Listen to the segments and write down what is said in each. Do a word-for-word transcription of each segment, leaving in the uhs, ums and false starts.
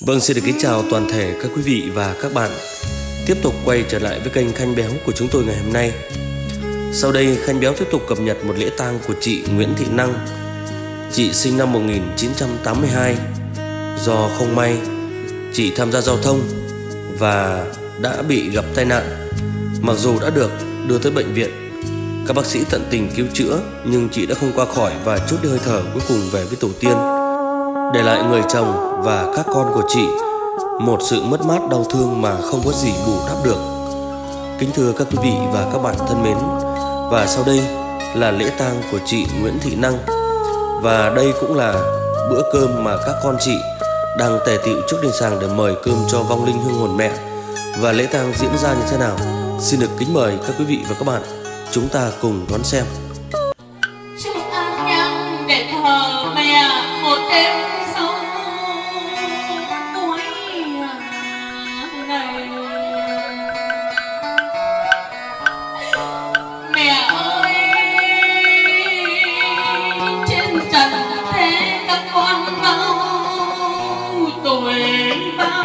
Vâng, xin được kính chào toàn thể các quý vị và các bạn. Tiếp tục quay trở lại với kênh Khanh Béo của chúng tôi ngày hôm nay. Sau đây Khanh Béo tiếp tục cập nhật một lễ tang của chị Nguyễn Thị Năng. Chị sinh năm một nghìn chín trăm tám mươi hai. Do không may, chị tham gia giao thông và đã bị gặp tai nạn. Mặc dù đã được đưa tới bệnh viện, các bác sĩ tận tình cứu chữa, nhưng chị đã không qua khỏi và chút hơi thở cuối cùng về với tổ tiên, để lại người chồng và các con của chị một sự mất mát đau thương mà không có gì bù đắp được. Kính thưa các quý vị và các bạn thân mến, và sau đây là lễ tang của chị Nguyễn Thị Năng. Và đây cũng là bữa cơm mà các con chị đang tề tựu trước đền sàng để mời cơm cho vong linh hương hồn mẹ. Và lễ tang diễn ra như thế nào? Xin được kính mời các quý vị và các bạn chúng ta cùng đón xem. Chúng ta nhang để thờ mẹ một đêm sau cuối ngày. Mẹ ơi, trên trần thế các con bao tuổi bao.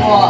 Wow.